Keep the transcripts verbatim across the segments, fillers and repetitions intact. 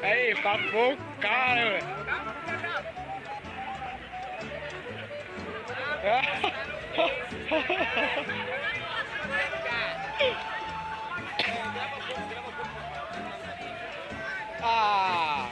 Ei, tá pouco cara, ah!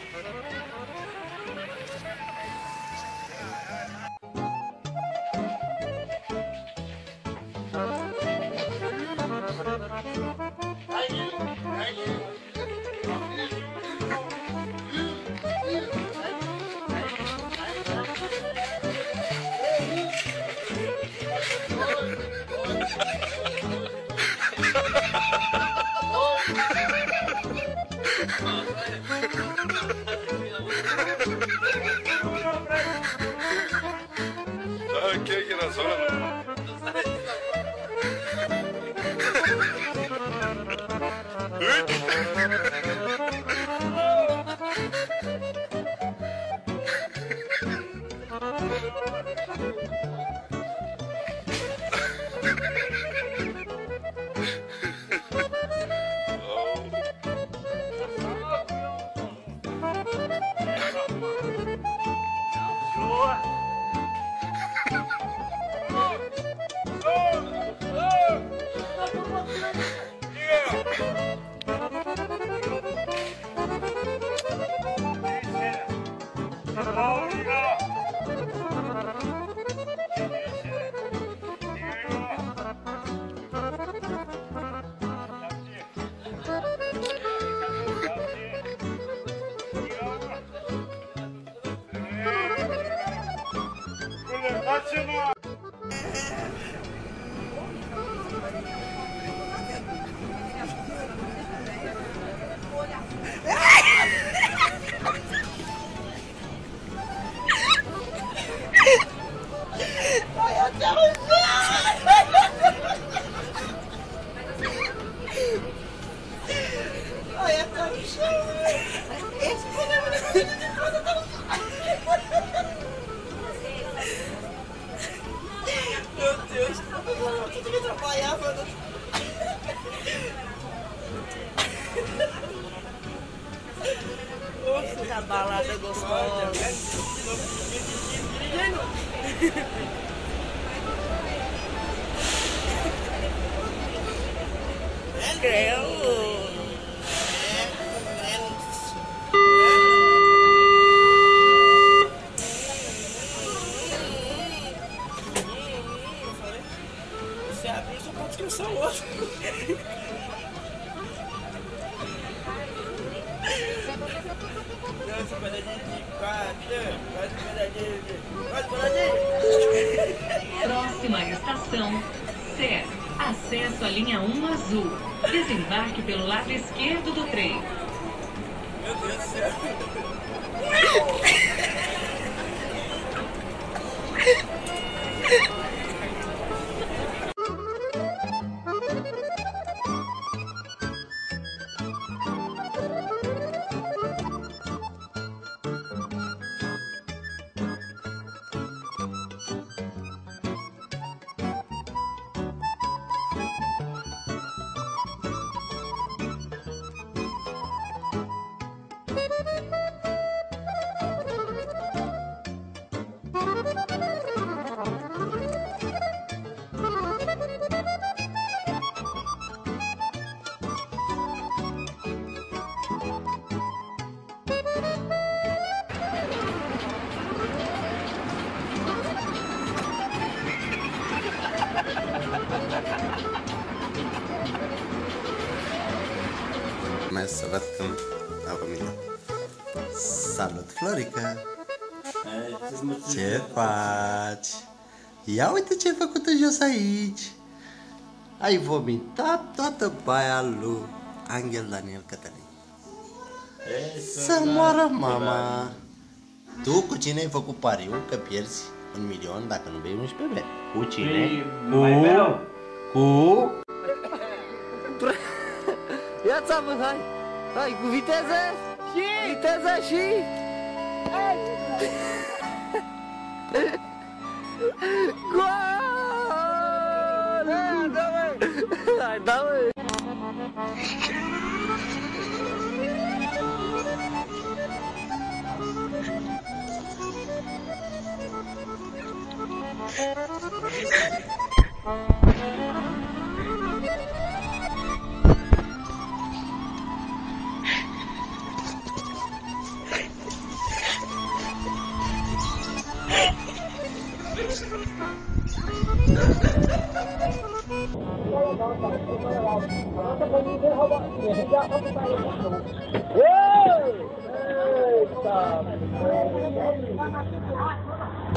Próxima estação, C E R. Acesso à linha um azul. Desembarque pelo lado esquerdo do trem. Meu Deus do céu. Mai să văd când au mine. Salut, Florica! Ce faci? Ia uite ce ai făcut jos aici! Ai vomitat toată baia lui Anghel Daniel Cătălin. Să moară mama! Tu cu cine ai făcut pariu că pierzi un milion dacă nu bei unsprezece beri? Cu cine? Cu... Cu... Ia-ți-a, hai! Hai, cu viteză! Și... viteză și... Gol! Hai, da, măi! Hai, da, măi!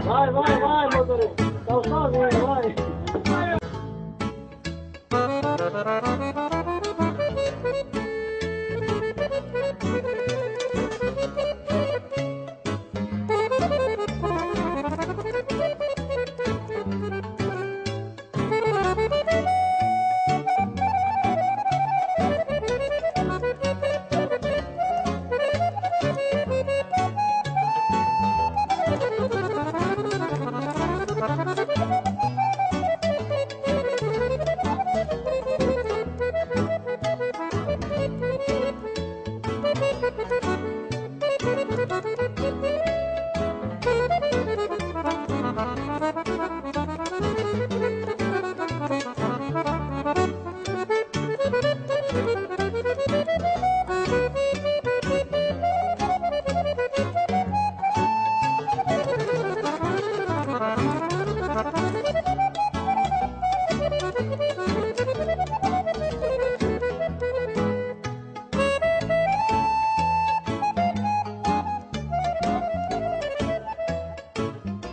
Vai, vai, vai, motorista! Dá só ver, vai!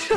Și-a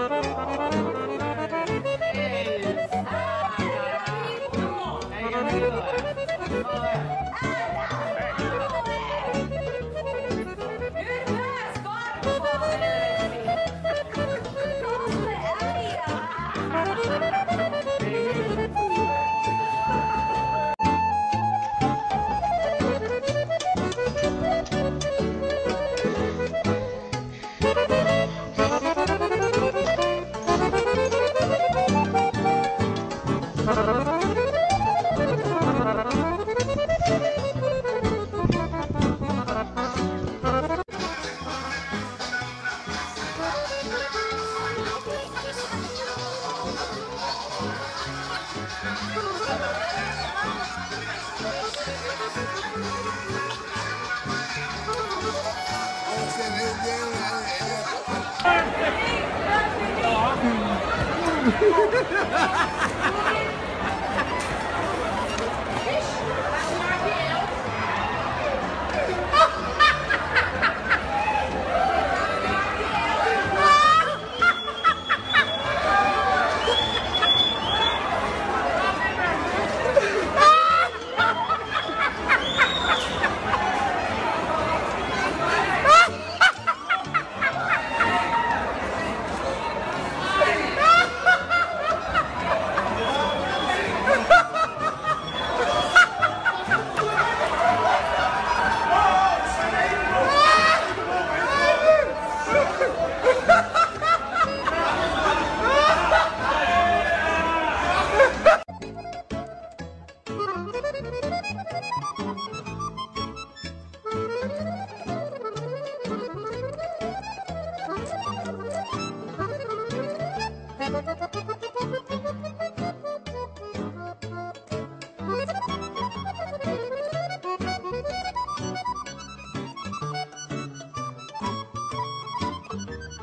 Bye.